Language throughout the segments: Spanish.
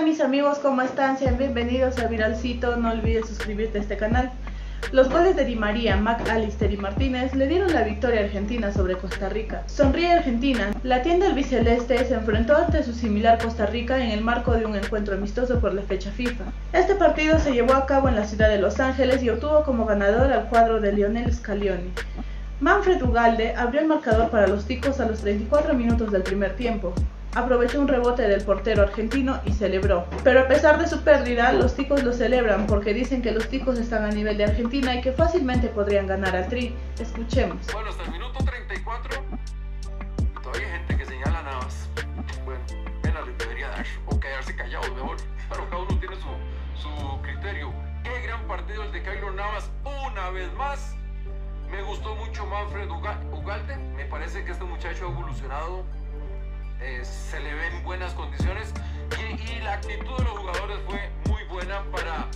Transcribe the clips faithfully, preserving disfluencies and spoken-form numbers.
tal mis amigos? ¿Cómo están? Sean bienvenidos a Viralcito, no olvides suscribirte a este canal. Los goles de Di María, Mac Allister y Martínez le dieron la victoria a Argentina sobre Costa Rica. Sonríe Argentina. La tienda albiceleste se enfrentó ante su similar Costa Rica en el marco de un encuentro amistoso por la fecha FIFA. Este partido se llevó a cabo en la ciudad de Los Ángeles y obtuvo como ganador al cuadro de Lionel Scaloni. Manfred Ugalde abrió el marcador para los ticos a los treinta y cuatro minutos del primer tiempo. Aprovechó un rebote del portero argentino y celebró. Pero a pesar de su pérdida, los ticos lo celebran porque dicen que los ticos están a nivel de Argentina y que fácilmente podrían ganar al Tri. Escuchemos. Bueno, hasta el minuto treinta y cuatro, todavía hay gente que señala a Navas. Bueno, pena le debería dar, o quedarse callado, mejor. Pero cada uno tiene su, su criterio. Qué gran partido el de Keylor Navas, una vez más. Me gustó mucho Manfred Ugalde. Me parece que este muchacho ha evolucionado. Eh, se le ven buenas condiciones y, y la actitud de los jugadores fue muy buena para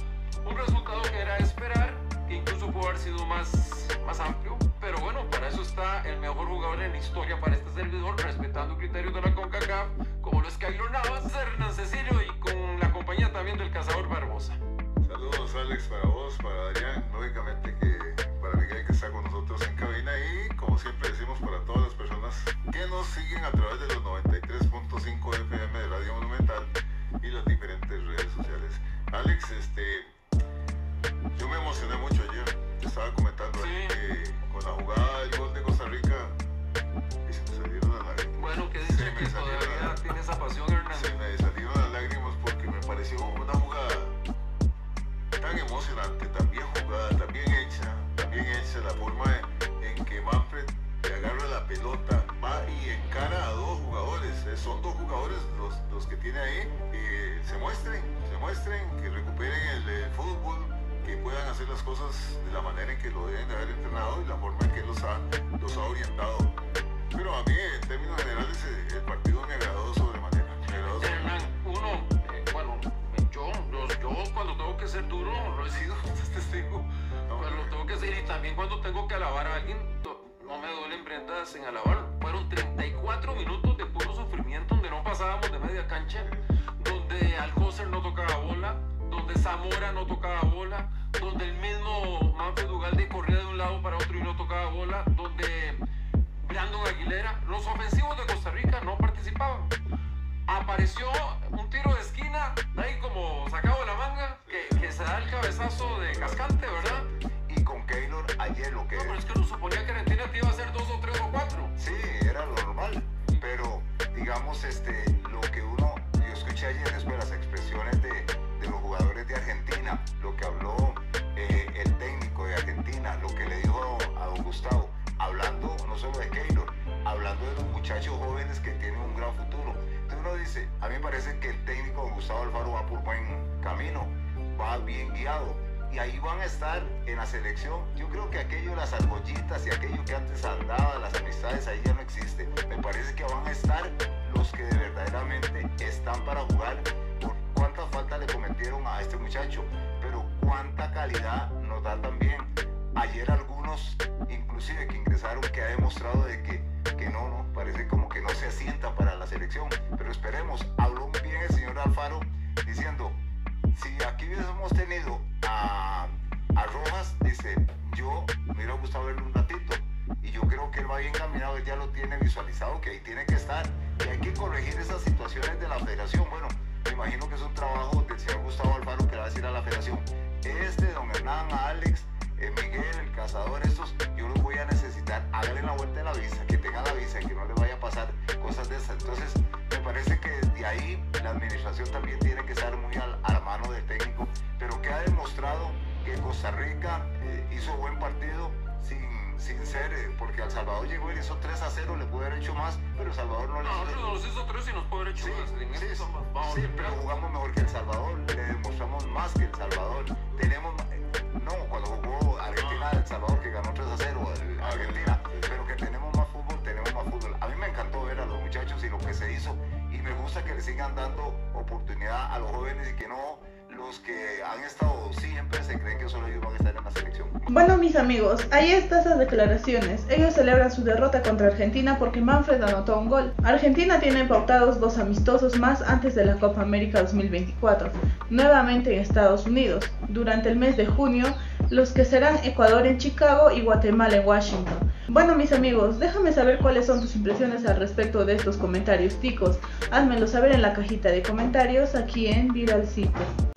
un resultado que era esperar, que incluso pudo haber sido más, más amplio, pero bueno, para eso está el mejor jugador en la historia para este servidor, respetando criterios de la CONCACAF, como lo es Keylor Navas, Hernán Cecilio y con la compañía también del cazador Barbosa. Saludos Alex, para vos, para Darián, lógicamente que para Miguel que está con nosotros en cabina y como siempre decimos para todas las personas que nos siguen a través de los noventa y tres punto cinco F M de Radio Monumental y las diferentes redes sociales. Alex, este, yo me emocioné mucho ayer, estaba comentando sí. que con la jugada del gol de Costa Rica y se me salieron las lágrimas. Bueno, que dice que todavía tiene esa pasión, Hernán. Se me salieron las lágrimas porque me pareció una jugada tan emocionante, tan bien jugada, tan bien hecha, tan bien hecha la forma en que Manfred le agarra la pelota, va y encara a dos jugadores, son dos jugadores los, los que tiene ahí, eh, se muestren, se muestren, que recuperen el, el fútbol, que puedan hacer las cosas de la manera en que lo deben de haber entrenado y la forma en que los ha, los ha orientado. Pero a mí, en términos generales, el, el partido me agradó sobremanera. Hernán, uno, eh, bueno, yo, yo, yo cuando tengo que ser duro, lo he sido, testigo, no, cuando tengo que ser, y también cuando tengo que alabar a alguien, no me duelen prendas en alabar. Fueron treinta y cuatro minutos de puro sufrimiento donde no pasábamos de media cancha, donde Alcocer no tocaba bola, donde Zamora no tocaba bola, donde el mismo Manfred Ugalde corría de un lado para otro y no tocaba bola, donde Brandon Aguilera, los ofensivos de Costa Rica no participaban. Apareció un tiro de esquina, ahí como sacado de la manga, que, que se da el cabezazo de Cascante, ¿verdad? Y con Keylor ayer lo que... No, pero es que no suponía que Argentina te iba a hacer dos o tres o cuatro. Sí, era lo normal, pero digamos este, lo que uno... Yo escuché ayer después las expresiones de, de los jugadores de Argentina, lo que habló eh, el técnico de Argentina, lo que le dijo a don Gustavo, hablando no solo de Keylor, hablando de los muchachos jóvenes que tienen un gran futuro. Entonces uno dice, a mí me parece que el técnico don Gustavo Alfaro va por buen camino, va bien guiado. Y ahí van a estar en la selección. Yo creo que aquello, las argollitas y aquello que antes andaba, las amistades, ahí ya no existe. Me parece que van a estar los que verdaderamente están para jugar. Por cuánta falta le cometieron a este muchacho, pero cuánta calidad nos da también. Ayer algunos, inclusive que ingresaron, que ha demostrado de que, que no, no, parece como que no se asienta para la selección. Pero esperemos, habló muy bien el señor Alfaro diciendo, si aquí hubiésemos tenido a, a Rojas, dice, yo me hubiera gustado verlo un ratito. Y yo creo que él va bien caminado, él ya lo tiene visualizado, que ahí tiene que estar. Y hay que corregir esas situaciones de la federación. Bueno, me imagino que es un trabajo del señor Gustavo Alfaro que le va a decir a la federación. Este, don Hernán, Alex, eh, Miguel, el cazador, estos, yo los voy a necesitar. Háganle la vuelta de la visa, que tengan la visa, que no le vaya a pasar cosas de esas. Entonces, me parece que desde ahí la administración también tiene que estar muy al, a la mano del técnico, pero que ha demostrado que Costa Rica eh, hizo buen partido sin, sin ser, eh, porque El Salvador llegó y hizo tres a cero, le pudo haber hecho más, pero El Salvador no, no le hizo. No, nos hizo tres y nos pudo haber hecho sí, más. Sí, sí, vamos, sí, pero jugamos mejor que El Salvador, le demostramos más que El Salvador. Tenemos, eh, no, cuando jugó Argentina, El Salvador que ganó tres a cero, el, Argentina, pero que tenemos más fútbol, tenemos más fútbol. A mí me encantó ver a los muchachos y lo que se hizo, y me gusta que le sigan dando oportunidad a los jóvenes y que no los que han estado siempre se creen que solo ellos van a estar en la selección. Bueno, mis amigos, ahí están esas declaraciones. Ellos celebran su derrota contra Argentina porque Manfred anotó un gol. Argentina tiene pautados dos amistosos más antes de la Copa América dos mil veinticuatro, nuevamente en Estados Unidos, durante el mes de junio, los que serán Ecuador en Chicago y Guatemala en Washington. Bueno, mis amigos, déjame saber cuáles son tus impresiones al respecto de estos comentarios ticos. Házmelo saber en la cajita de comentarios aquí en Viralcito.